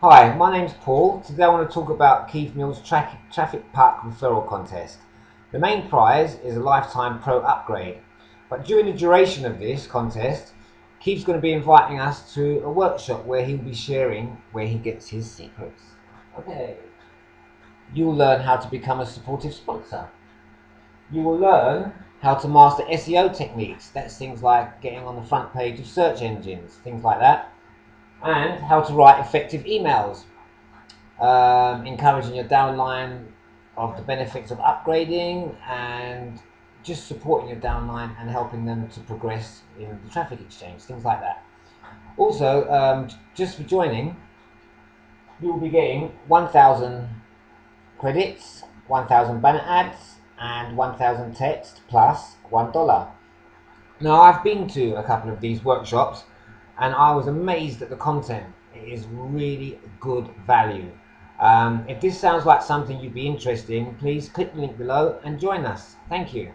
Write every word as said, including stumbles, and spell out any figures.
Hi, my name's Paul. Today I want to talk about Keith Mills' Traffic, Traffic Puck Referral Contest. The main prize is a Lifetime Pro Upgrade, but during the duration of this contest, Keith's going to be inviting us to a workshop where he'll be sharing where he gets his secrets. Okay. You'll learn how to become a supportive sponsor. You will learn how to master S E O techniques. That's things like getting on the front page of search engines, things like that. And how to write effective emails, um, encouraging your downline of the benefits of upgrading, and just supporting your downline and helping them to progress in the traffic exchange, things like that. Also, um, just for joining, you'll be getting one thousand credits, one thousand banner ads, and one thousand text plus one dollar. Now, I've been to a couple of these workshops, and I was amazed at the content. It is really good value. Um, if this sounds like something you'd be interested in, please click the link below and join us. Thank you.